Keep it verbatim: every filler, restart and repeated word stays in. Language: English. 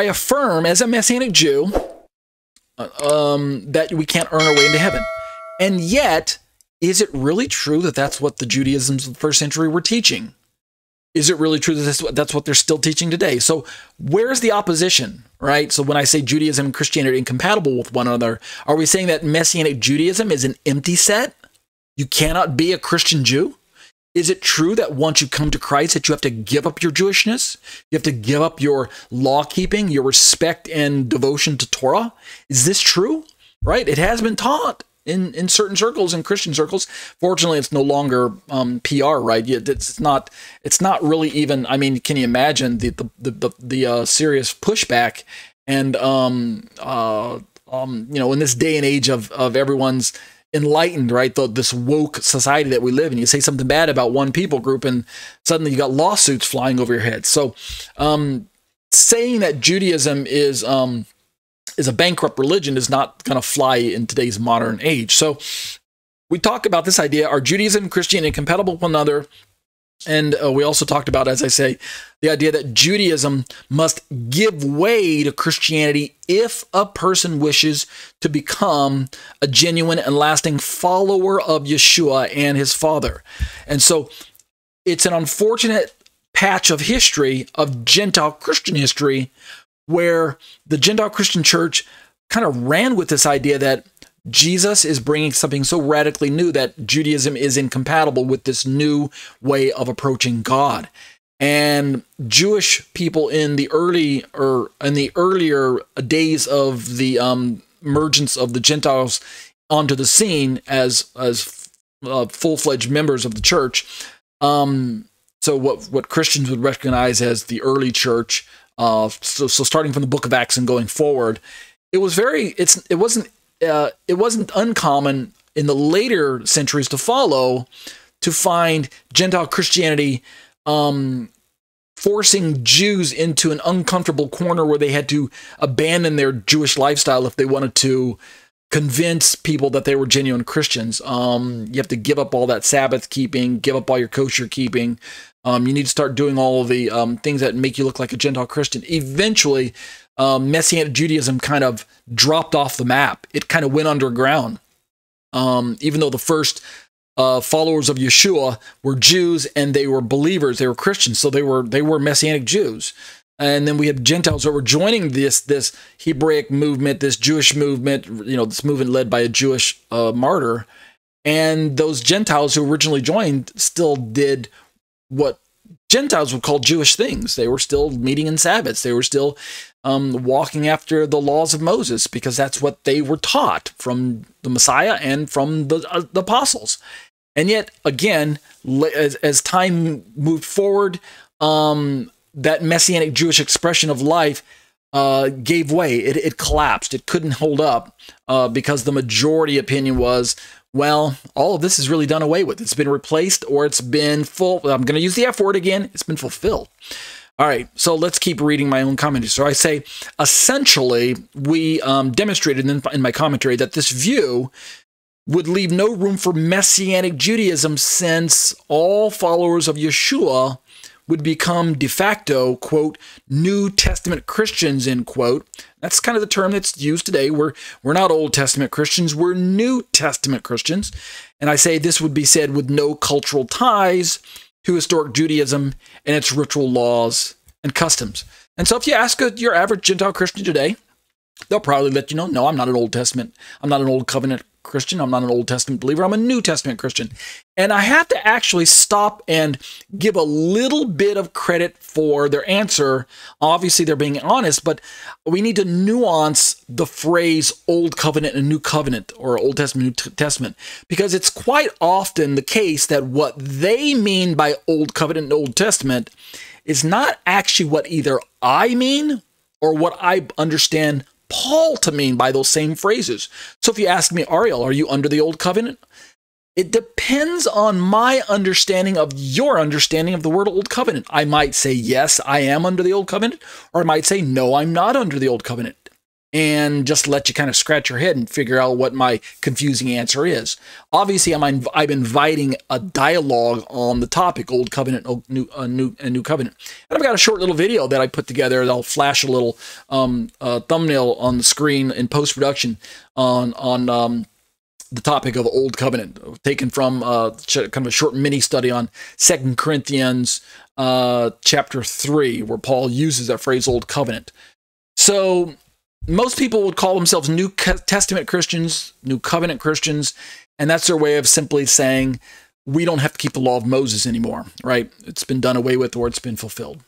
I affirm as a Messianic Jew um, that we can't earn our way into heaven. And yet, is it really true that that's what the Judaisms of the first century were teaching? Is it really true that that's what they're still teaching today? So where's the opposition, right? So when I say Judaism and Christianity are incompatible with one another, are we saying that Messianic Judaism is an empty set? You cannot be a Christian Jew? Is it true that once you come to Christ that you have to give up your Jewishness? You have to give up your law-keeping, your respect and devotion to Torah? Is this true? Right? It has been taught. In, in certain circles, in Christian circles, fortunately, it's no longer um, P R, right? It's not. It's not really even. I mean, can you imagine the the the, the uh, serious pushback and um uh um you know, in this day and age of of everyone's enlightened, right? The, this woke society that we live in. You say something bad about one people group, and suddenly you got lawsuits flying over your head. So, um, saying that Judaism is um. is a bankrupt religion is not going to fly in today's modern age. So we talk about this idea, are Judaism and Christianity incompatible with one another? And uh, we also talked about, as I say, the idea that Judaism must give way to Christianity if a person wishes to become a genuine and lasting follower of Yeshua and his father. And so it's an unfortunate patch of history, of Gentile Christian history, where the Gentile Christian church kind of ran with this idea that Jesus is bringing something so radically new that Judaism is incompatible with this new way of approaching God. And Jewish people in the early or in the earlier days of the um, emergence of the Gentiles onto the scene as as uh, full-fledged members of the church. Um, so what what Christians would recognize as the early church. Uh, so, so starting from the Book of Acts and going forward, it was very. It's it wasn't uh, it wasn't uncommon in the later centuries to follow to find Gentile Christianity um, forcing Jews into an uncomfortable corner where they had to abandon their Jewish lifestyle if they wanted to convince people that they were genuine Christians. Um, you have to give up all that Sabbath keeping, give up all your kosher keeping. Um, you need to start doing all of the um, things that make you look like a Gentile Christian. Eventually, um, Messianic Judaism kind of dropped off the map. It kind of went underground, um, even though the first uh, followers of Yeshua were Jews and they were believers. They were Christians, so they were they were Messianic Jews. And then we have Gentiles that were joining this this Hebraic movement, this Jewish movement. You know, this movement led by a Jewish uh, martyr, and those Gentiles who originally joined still did what Gentiles would call Jewish things. They were still meeting in Sabbaths. They were still um, walking after the laws of Moses because that's what they were taught from the Messiah and from the, uh, the apostles. And yet, again, as, as time moved forward, um, that Messianic Jewish expression of life uh, gave way. It, it collapsed. It couldn't hold up uh, because the majority opinion was, well, all of this is really done away with. It's been replaced, or it's been full. I'm going to use the F word again. It's been fulfilled. All right, so let's keep reading my own commentary. So I say, essentially, we um, demonstrated in, in my commentary that this view would leave no room for Messianic Judaism, since all followers of Yeshua would become de facto, quote, New Testament Christians, end quote. That's kind of the term that's used today. We're, we're not Old Testament Christians. We're New Testament Christians. And I say this would be said with no cultural ties to historic Judaism and its ritual laws and customs. And so if you ask a, your average Gentile Christian today, they'll probably let you know, no, I'm not an Old Testament. I'm not an Old Covenant Christian. I'm not an Old Testament believer. I'm a New Testament Christian. And I have to actually stop and give a little bit of credit for their answer. Obviously, they're being honest, but we need to nuance the phrase Old Covenant and New Covenant, or Old Testament, New Testament, because it's quite often the case that what they mean by Old Covenant and Old Testament is not actually what either I mean or what I understand Paul to mean by those same phrases. So if you ask me, Ariel, are you under the Old Covenant? It depends on my understanding of your understanding of the word Old Covenant. I might say, yes, I am under the Old Covenant, or I might say, no, I'm not under the Old Covenant. and just let you kind of scratch your head and figure out what my confusing answer is. Obviously, I'm, inv I'm inviting a dialogue on the topic, Old Covenant, old, new, uh, new, uh, New Covenant. And I've got a short little video that I put together that I'll flash a little um, uh, thumbnail on the screen in post-production on, on um, the topic of Old Covenant, taken from uh, kind of a short mini-study on Second Corinthians uh, chapter three, where Paul uses that phrase, Old Covenant. So most people would call themselves New Testament Christians, New Covenant Christians, and that's their way of simply saying, we don't have to keep the law of Moses anymore, right? It's been done away with or it's been fulfilled.